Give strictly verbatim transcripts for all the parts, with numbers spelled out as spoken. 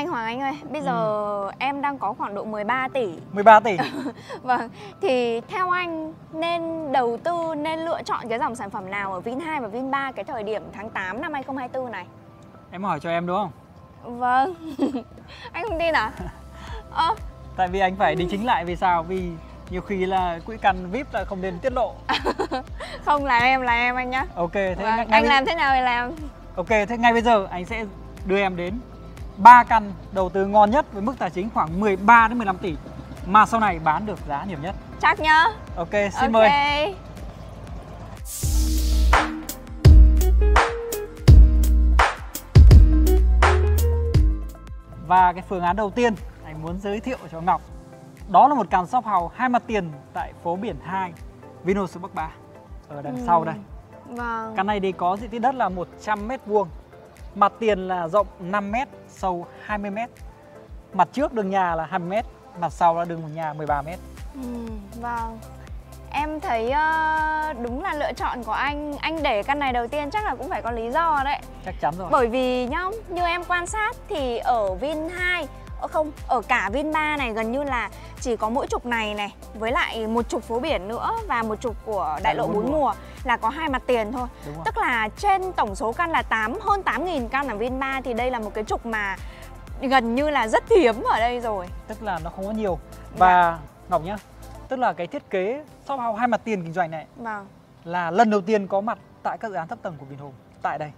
Anh Hoàng Anh ơi, bây giờ ừ. em đang có khoảng độ mười ba tỷ. mười ba tỷ? Vâng, thì theo anh nên đầu tư, nên lựa chọn cái dòng sản phẩm nào ở Vin hai và Vin ba cái thời điểm tháng tám năm hai nghìn không trăm hai mươi tư này? Em hỏi cho em đúng không? Vâng. Anh không tin à? Ờ. Tại vì anh phải đính chính lại vì sao? Vì nhiều khi là quỹ căn vi ai pi là không nên tiết lộ. Không, là em, là em anh nhá. Ok, thế vâng. ngay Anh ngay... làm thế nào thì làm. Ok, thế ngay bây giờ anh sẽ đưa em đến ba căn đầu tư ngon nhất với mức tài chính khoảng mười ba đến mười lăm tỷ mà sau này bán được giá nhiều nhất. Chắc nhá. Ok, xin okay. mời. Và cái phương án đầu tiên anh muốn giới thiệu cho Ngọc, đó là một căn shop house hai mặt tiền tại phố Biển hai, Vinhomes Bắc Ba ở đằng ừ. sau đây. Vâng. Căn này thì có diện tích đất là một trăm mét vuông. Mặt tiền là rộng năm mét, sâu hai mươi mét. Mặt trước đường nhà là hai mươi mét, mặt sau là đường nhà mười ba mét. Ừ, vâng. Em thấy uh, đúng là lựa chọn của anh, anh để căn này đầu tiên chắc là cũng phải có lý do đấy. Chắc chắn rồi. Bởi vì nhá, như em quan sát thì ở Vin hai, không, ở cả Vin ba này gần như là chỉ có mỗi trục này này, với lại một trục phố Biển nữa và một trục của đại lộ bốn mùa là có hai mặt tiền thôi. Tức là trên tổng số căn là tám hơn tám nghìn căn ở Vin ba thì đây là một cái trục mà gần như là rất hiếm ở đây rồi. Tức là nó không có nhiều. Và Ngọc nhá, tức là cái thiết kế shop house hai mặt tiền kinh doanh này vâng. là lần đầu tiên có mặt tại các dự án thấp tầng của Vinhomes tại đây.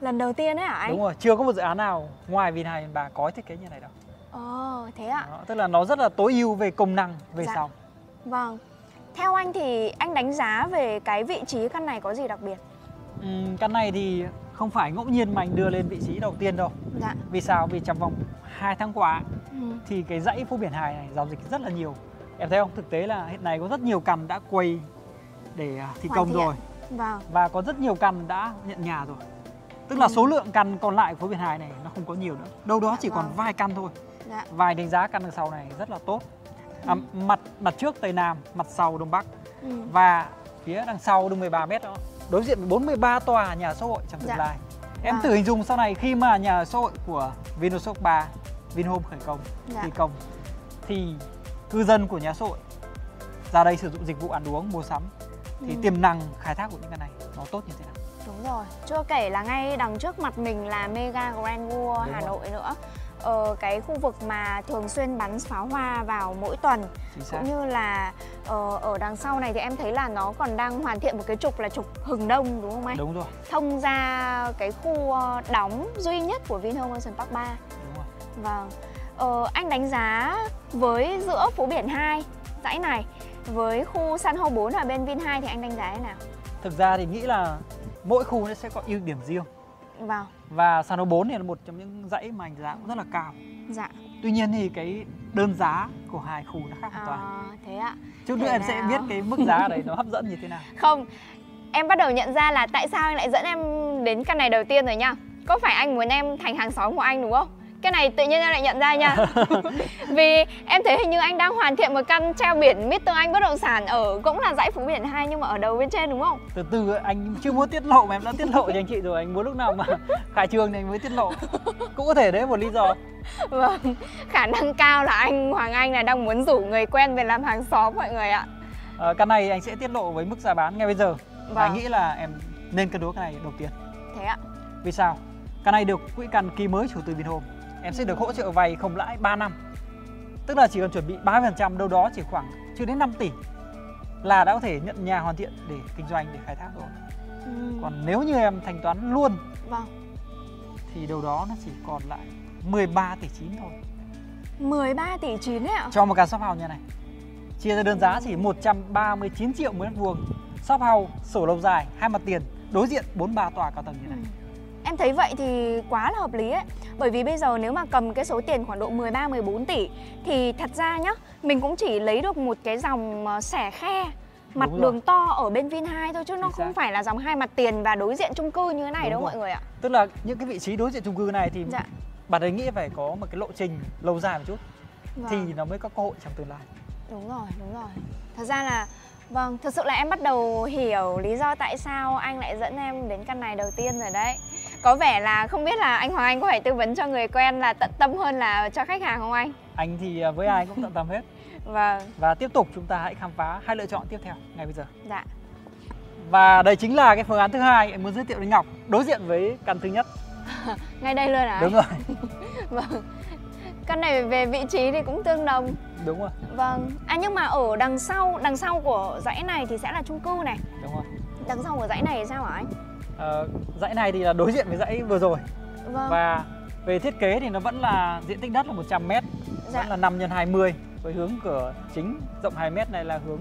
Lần đầu tiên đấy hả anh? Đúng rồi, chưa có một dự án nào ngoài Vin hai và có thiết kế như này đâu. Ồ, thế ạ. Đó, tức là nó rất là tối ưu về công năng, về dạ. sau. Vâng. Theo anh thì anh đánh giá về cái vị trí căn này có gì đặc biệt? Ừ, căn này thì không phải ngẫu nhiên mà anh đưa lên vị trí đầu tiên đâu. Dạ. Vì sao? Vì trong vòng hai tháng qua ừ. thì cái dãy phố Biển Hải này giao dịch rất là nhiều. Em thấy không? Thực tế là hiện nay có rất nhiều căn đã quay để thi công rồi. Vâng. Và có rất nhiều căn đã nhận nhà rồi. Tức là ừ. số lượng căn còn lại của Phố Biển Hải này nó không có nhiều nữa. Đâu đó chỉ vâng. còn vài căn thôi. Dạ. Vài đánh giá căn đằng sau này rất là tốt. À, ừ. Mặt mặt trước Tây Nam, mặt sau Đông Bắc. Ừ. Và phía đằng sau đường mười ba mét đó. Đối diện với bốn mươi ba tòa nhà xã hội trong tương dạ. lai. Em vâng. thử hình dung sau này khi mà nhà xã hội của Vinhomes Bắc Ba, Vinhome khởi công, dạ. thi công. Thì cư dân của nhà xã hội ra đây sử dụng dịch vụ ăn uống, mua sắm. Thì ừ. tiềm năng khai thác của những căn này nó tốt như thế nào? Đúng rồi, chưa kể là ngay đằng trước mặt mình là Mega Grand World Hà Nội nữa. Ờ, cái khu vực mà thường xuyên bắn pháo hoa vào mỗi tuần. Cũng như là ờ, ở đằng sau này thì em thấy là nó còn đang hoàn thiện một cái trục là trục Hừng Đông đúng không anh? Đúng rồi. Thông ra cái khu đóng duy nhất của Vinhomes Ocean Park ba. Đúng rồi. Vâng. Ờ, anh đánh giá với giữa phố Biển hai, dãy này, với khu San Hô bốn ở bên Vin hai thì anh đánh giá thế nào? Thực ra thì nghĩ là mỗi khu nó sẽ có ưu điểm riêng. Wow. Và San Hô bốn này là một trong những dãy mà anh giá cũng rất là cao. Dạ. Tuy nhiên thì cái đơn giá của hai khu nó khác hoàn toàn. À, thế ạ. Chút nữa em nào? Sẽ biết cái mức giá này nó hấp dẫn như thế nào. Không, em bắt đầu nhận ra là tại sao anh lại dẫn em đến căn này đầu tiên rồi nha. Có phải anh muốn em thành hàng xóm của anh đúng không? Cái này tự nhiên em lại nhận ra nha. Vì em thấy hình như anh đang hoàn thiện một căn treo biển Mr Anh Bất Động Sản ở cũng là dãy phố Biển hai nhưng mà ở đầu bên trên đúng không? Từ từ anh chưa muốn tiết lộ mà em đã tiết lộ cho anh chị rồi. Anh muốn lúc nào mà khai trương này mới tiết lộ. Cũng có thể đấy một lý do. Vâng, khả năng cao là anh Hoàng Anh này đang muốn rủ người quen về làm hàng xóm mọi người ạ. à, Căn này anh sẽ tiết lộ với mức giá bán ngay bây giờ. Vâng. Và anh nghĩ là em nên cân đối cái này đầu tiên. Thế ạ? Vì sao? Căn này được quỹ căn ký mới chủ từ Vinhome. Em sẽ được hỗ trợ vay không lãi ba năm. Tức là chỉ cần chuẩn bị ba mươi phần trăm, đâu đó chỉ khoảng chưa đến năm tỷ là đã có thể nhận nhà hoàn thiện để kinh doanh, để khai thác rồi. ừ. Còn nếu như em thanh toán luôn vâng. thì đâu đó nó chỉ còn lại mười ba tỷ chín thôi. Mười ba tỷ chín đấy ạ? Cho một căn shop house như này. Chia ra đơn giá chỉ một trăm ba mươi chín triệu mỗi mét vuông. Shop house, sổ lâu dài, hai mặt tiền, đối diện bốn mươi ba tòa cao tầng như này. ừ. Em thấy vậy thì quá là hợp lý ấy. Bởi vì bây giờ nếu mà cầm cái số tiền khoảng độ mười ba mười bốn tỷ thì thật ra nhá, mình cũng chỉ lấy được một cái dòng xẻ khe mặt đường to ở bên Vin hai thôi. Chứ nó không phải là dòng hai mặt tiền và đối diện chung cư như thế này đâu mọi người ạ. Tức là những cái vị trí đối diện chung cư này thì dạ. bạn ấy nghĩ phải có một cái lộ trình lâu dài một chút. Vâng. Thì nó mới có cơ hội trong tương lai. Đúng rồi, đúng rồi. Thật ra là vâng, thật sự là em bắt đầu hiểu lý do tại sao anh lại dẫn em đến căn này đầu tiên rồi đấy. Có vẻ là không biết là anh Hoàng Anh có phải tư vấn cho người quen là tận tâm hơn là cho khách hàng không anh? Anh thì với ai cũng tận tâm hết. Vâng. Và tiếp tục chúng ta hãy khám phá hai lựa chọn tiếp theo ngay bây giờ. Dạ. Và đây chính là cái phương án thứ hai em muốn giới thiệu đến Ngọc, đối diện với căn thứ nhất. Ngay đây luôn à? Đúng rồi. Vâng. Căn này về vị trí thì cũng tương đồng. Đúng rồi. Vâng. À nhưng mà ở đằng sau, đằng sau của dãy này thì sẽ là chung cư này. Đúng rồi. Đằng sau của dãy này thì sao hả anh? À, dãy này thì là đối diện với dãy vừa rồi. Vâng. Và về thiết kế thì nó vẫn là diện tích đất là một trăm mét. Dạ. Vẫn là năm nhân hai mươi. Với hướng cửa chính rộng hai mét này là hướng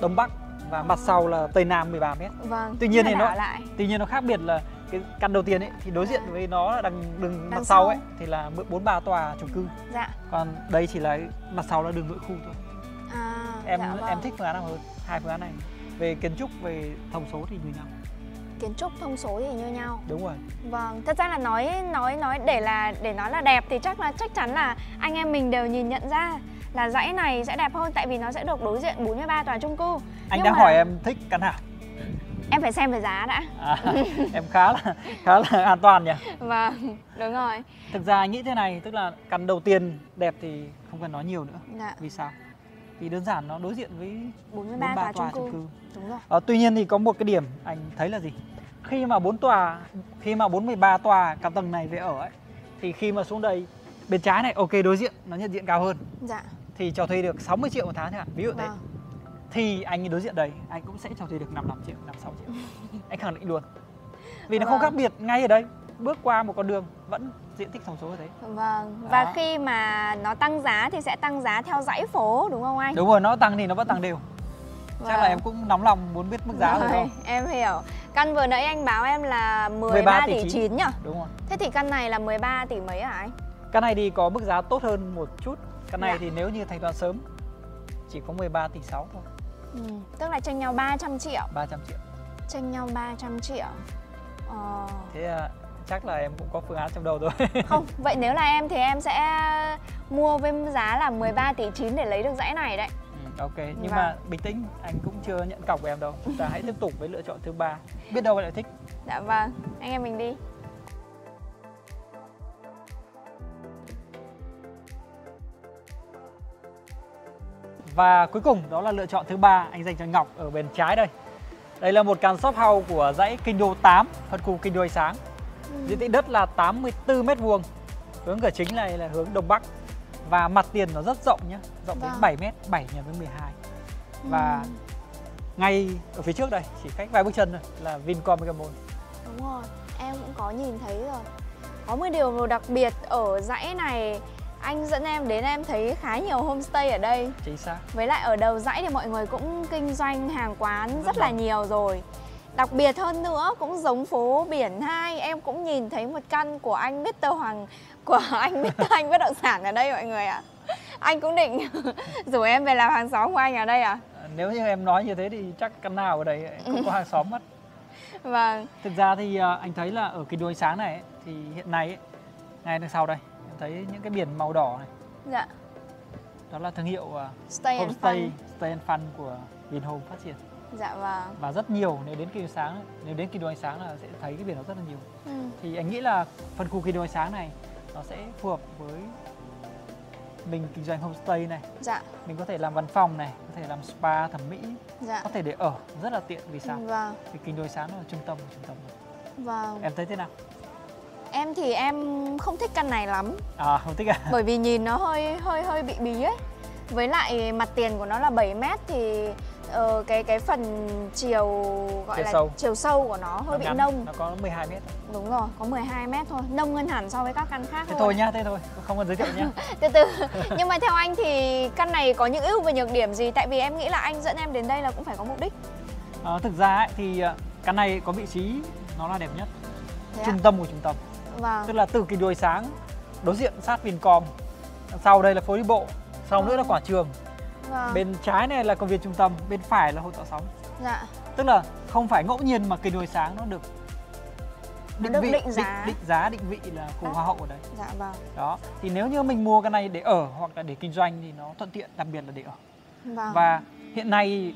Đông Bắc. Và mặt sau là Tây Nam mười ba mét. Vâng. Tuy nhiên thì nó lại. Tuy nhiên nó khác biệt là cái căn đầu tiên ấy thì đối diện à. với nó là đằng đường mặt sau ấy thì là bốn ba tòa chung cư. Dạ. Còn đây chỉ là mặt sau là đường nội khu thôi. À, em dạ, vâng. em thích phương án nào hơn? Hai phương án này về kiến trúc, về thông số thì như nhau. Kiến trúc thông số thì như nhau. Đúng rồi. Vâng, thật ra là nói nói nói để là để nói là đẹp thì chắc là chắc chắn là anh em mình đều nhìn nhận ra là dãy này sẽ đẹp hơn tại vì nó sẽ được đối diện bốn mươi ba tòa chung cư. Anh nhưng đã mà... hỏi em thích căn nào? Em phải xem về giá đã. À, em khá là khá là an toàn nhỉ. Vâng, đúng rồi. Thực ra nghĩ thế này, tức là căn đầu tiên đẹp thì không cần nói nhiều nữa. Dạ. Vì sao? Vì đơn giản nó đối diện với bốn mươi ba tòa chung cư. Chung cư. Đúng rồi. À, tuy nhiên thì có một cái điểm anh thấy là gì? Khi mà bốn tòa, khi mà bốn mươi ba tòa căn tầng này về ở ấy, thì khi mà xuống đây bên trái này, ok đối diện nó nhận diện cao hơn. Dạ. Thì cho thuê được sáu mươi triệu một tháng thôi ạ. Ví dụ thế. Vâng. Thì anh đối diện đây, anh cũng sẽ cho thuê được năm mươi lăm triệu, năm mươi sáu triệu. Anh khẳng định luôn. Vì nó vâng. không khác biệt ngay ở đây. Bước qua một con đường vẫn diện tích thông số như thế. Vâng. Và đó. Khi mà nó tăng giá thì sẽ tăng giá theo dãy phố đúng không anh? Đúng rồi, nó tăng thì nó vẫn tăng đều. Vâng. Chắc là em cũng nóng lòng muốn biết mức giá rồi, rồi không? Em hiểu. Căn vừa nãy anh báo em là mười ba tỷ chín nhỉ? Đúng rồi. Thế thì căn này là mười ba tỷ mấy hả anh? Căn này thì có mức giá tốt hơn một chút. Căn này dạ. thì nếu như thanh toán sớm chỉ có mười ba tỷ sáu thôi. Ừ, tức là chênh nhau ba trăm triệu. ba trăm triệu. Chênh nhau ba trăm triệu. Ờ. Thế à, chắc là em cũng có phương án trong đầu rồi. Không, vậy nếu là em thì em sẽ mua với giá là mười ba tỷ chín để lấy được dãy này đấy. Ừ, ok, nhưng vâng. mà bình tĩnh, anh cũng chưa nhận cọc của em đâu. Chúng ta hãy tiếp tục với lựa chọn thứ ba. Biết đâu lại thích. Dạ vâng, anh em mình đi. Và cuối cùng đó là lựa chọn thứ ba anh dành cho Ngọc ở bên trái đây. Đây là một căn shop house của dãy Kinh Đô tám, phân khu Kinh Đô Ánh Sáng. Ừ. Diện tích đất là tám mươi tư mét vuông. Hướng cửa chính này là hướng Đông Bắc. Và mặt tiền nó rất rộng nhé, rộng vâng. đến bảy mét, bảy nhân với mười hai. Ừ. Và ngay ở phía trước đây, chỉ cách vài bước chân thôi là Vincom Mega Mall. Đúng rồi, em cũng có nhìn thấy rồi. Có một điều đặc biệt ở dãy này, anh dẫn em đến em thấy khá nhiều homestay ở đây. Chính xác. Với lại ở đầu dãy thì mọi người cũng kinh doanh hàng quán rất, rất là đồng. nhiều rồi. Đặc biệt hơn nữa cũng giống phố Biển hai, em cũng nhìn thấy một căn của anh mít tơ Hoàng, của anh mít tơ Anh Bất Động Sản ở đây mọi người ạ. À. Anh cũng định rủ em về làm hàng xóm của anh ở đây à? Nếu như em nói như thế thì chắc căn nào ở đây cũng có hàng xóm mất. Vâng. Thực ra thì anh thấy là ở cái đuôi sáng này ấy, thì hiện nay ấy, ngay đằng sau đây thấy những cái biển màu đỏ này. Dạ. Đó là thương hiệu Stay and Fun. Stay and Fun của Vinhomes phát triển. Dạ vâng. Và rất nhiều nếu đến Kinh Đô Sáng, nếu đến Kinh Đô Ánh Sáng là sẽ thấy cái biển nó rất là nhiều. Ừ. Thì anh nghĩ là phân khu Kinh Đô Ánh Sáng này nó sẽ phù hợp với mình kinh doanh homestay này. Dạ. Mình có thể làm văn phòng này, có thể làm spa thẩm mỹ, dạ. có thể để ở rất là tiện vì sao? Vâng. Vì Kinh Đô Ánh Sáng nó là trung tâm của trung tâm. Vâng. Em thấy thế nào? Em thì em không thích căn này lắm. À không thích à? Bởi vì nhìn nó hơi hơi hơi bị bí ấy. Với lại mặt tiền của nó là bảy mét thì uh, cái cái phần chiều gọi chiều là sâu. chiều sâu của nó hơi nó bị ngắn. nông. Nó có mười hai mét. Đúng rồi, có mười hai mét thôi. Nông hơn hẳn so với các căn khác. Thế thôi, thôi nhá, thế thôi, không cần giới thiệu nhá. Từ từ. Nhưng mà theo anh thì căn này có những ưu và nhược điểm gì? Tại vì em nghĩ là anh dẫn em đến đây là cũng phải có mục đích. À, thực ra ấy, thì căn này có vị trí nó là đẹp nhất. Thế trung à? tâm của trung tâm. Vâng. Tức là từ Kinh Đô Ánh Sáng đối diện sát Vincom, sau đây là phố đi bộ, sau vâng. nữa là quảng trường, vâng. bên trái này là công viên trung tâm, bên phải là hồ tạo sóng. Dạ. Tức là không phải ngẫu nhiên mà Kinh Đô Ánh Sáng nó được định, nó được vị, định, giá. Định, định giá định vị là khu hoa hậu ở đấy. Dạ vâng. Đó thì nếu như mình mua cái này để ở hoặc là để kinh doanh thì nó thuận tiện, đặc biệt là để ở. Vâng. Và hiện nay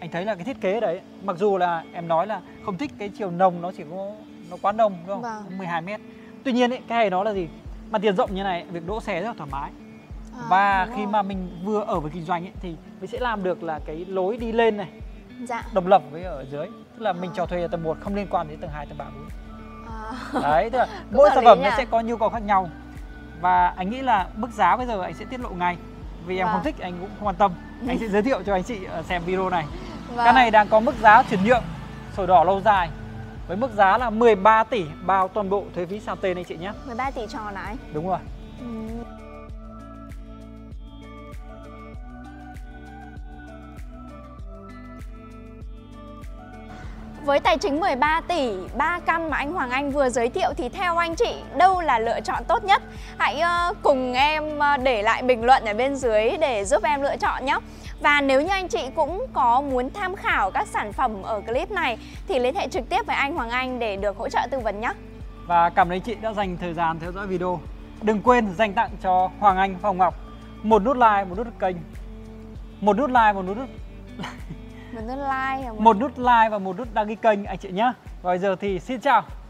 anh thấy là cái thiết kế đấy, mặc dù là em nói là không thích cái chiều nồng nó chỉ có nó quá đông đúng không? Vâng. mười hai mét. Tuy nhiên ấy, cái hay đó là gì? Mặt tiền rộng như này, việc đỗ xe rất là thoải mái. À, và khi rồi. mà mình vừa ở với kinh doanh ấy, thì mình sẽ làm được là cái lối đi lên này dạ. độc lập với ở dưới. Tức là à. mình cho thuê ở tầng một không liên quan đến tầng hai, tầng ba, bốn. À. Đấy, tức là mỗi sản phẩm nó sẽ có nhu cầu khác nhau. Và anh nghĩ là mức giá bây giờ anh sẽ tiết lộ ngay. Vì em vâng. không thích, anh cũng không quan tâm. Anh sẽ giới thiệu cho anh chị xem video này. Vâng. Cái này đang có mức giá chuyển nhượng sổ đỏ lâu dài với mức giá là mười ba tỷ bao toàn bộ thuế phí sang tên anh chị nhé. mười ba tỷ tròn này. Đúng rồi. Ừ. Với tài chính mười ba tỷ ba căn mà anh Hoàng Anh vừa giới thiệu thì theo anh chị đâu là lựa chọn tốt nhất? Hãy cùng em để lại bình luận ở bên dưới để giúp em lựa chọn nhé. Và nếu như anh chị cũng có muốn tham khảo các sản phẩm ở clip này thì liên hệ trực tiếp với anh Hoàng Anh để được hỗ trợ tư vấn nhé. Và cảm ơn anh chị đã dành thời gian theo dõi video. Đừng quên dành tặng cho Hoàng Anh và Hồng Ngọc một nút like, một nút kênh, một nút like, một nút một nút like, một nút like và một nút đăng ký kênh anh chị nhé. Và bây giờ thì xin chào.